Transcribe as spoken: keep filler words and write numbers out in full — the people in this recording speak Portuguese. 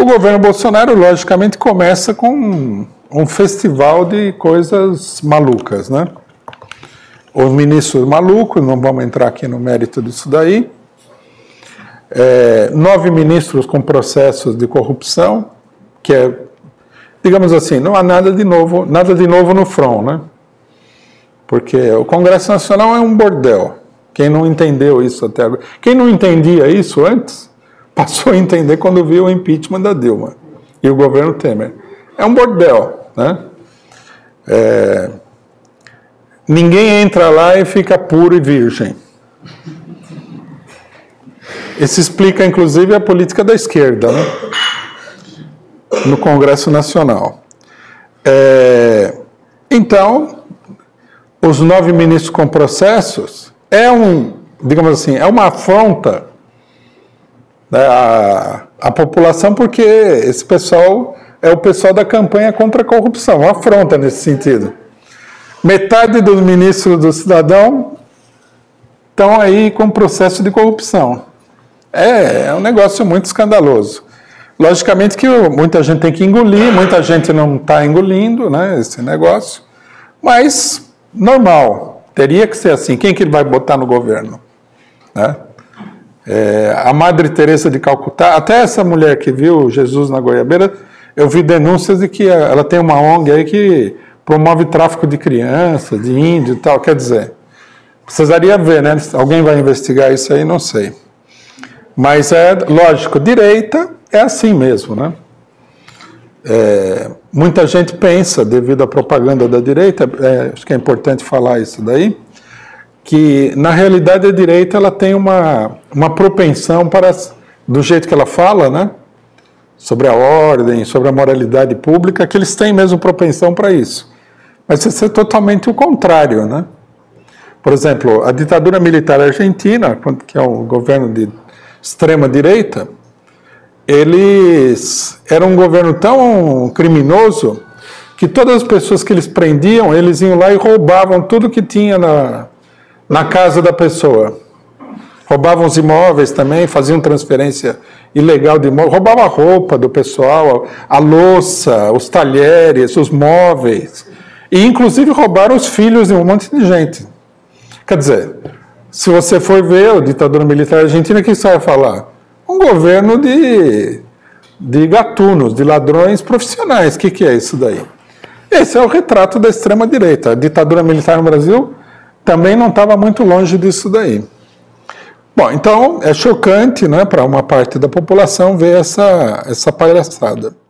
O governo Bolsonaro, logicamente, começa com um festival de coisas malucas, né? Os ministros malucos, não vamos entrar aqui no mérito disso daí. É, nove ministros com processos de corrupção, que é, digamos assim, não há nada de novo, nada de novo no front, né? Porque o Congresso Nacional é um bordel. Quem não entendeu isso até agora, quem não entendia isso antes, passou a entender quando viu o impeachment da Dilma e o governo Temer. É um bordel, né? É, ninguém entra lá e fica puro e virgem. Isso explica, inclusive, a política da esquerda, né? No Congresso Nacional. É, então, os nove ministros com processos é um, digamos assim, é uma afronta à, à população, porque esse pessoal é o pessoal da campanha contra a corrupção, uma afronta nesse sentido. Metade dos ministros do Cidadão estão aí com processo de corrupção. É, é um negócio muito escandaloso. Logicamente que muita gente tem que engolir, muita gente não está engolindo, né, esse negócio, mas normal, teria que ser assim. Quem que ele vai botar no governo? Né? É, a Madre Teresa de Calcutá, até essa mulher que viu Jesus na Goiabeira, eu vi denúncias de que ela tem uma O N G aí que promove tráfico de crianças, de índio e tal, quer dizer, precisaria ver, né? Alguém vai investigar isso aí, não sei. Mas é lógico, direita é assim mesmo, né? É, muita gente pensa, devido à propaganda da direita, é, acho que é importante falar isso daí, que na realidade a direita ela tem uma, uma propensão para, do jeito que ela fala, né? Sobre a ordem, sobre a moralidade pública, que eles têm mesmo propensão para isso. Mas isso é totalmente o contrário, né? Por exemplo, a ditadura militar argentina, que é um governo de extrema-direita, eles eram um governo tão criminoso que todas as pessoas que eles prendiam, eles iam lá e roubavam tudo que tinha na, na casa da pessoa. Roubavam os imóveis também, faziam transferência ilegal de imóvel, roubavam a roupa do pessoal, a louça, os talheres, os móveis, e inclusive roubaram os filhos de um monte de gente. Quer dizer, se você for ver o ditador militar argentino, o que você vai falar? Um governo de, de gatunos, de ladrões profissionais. O que, que é isso daí? Esse é o retrato da extrema-direita. A ditadura militar no Brasil também não estava muito longe disso daí. Bom, então é chocante, né, para uma parte da população ver essa, essa palhaçada.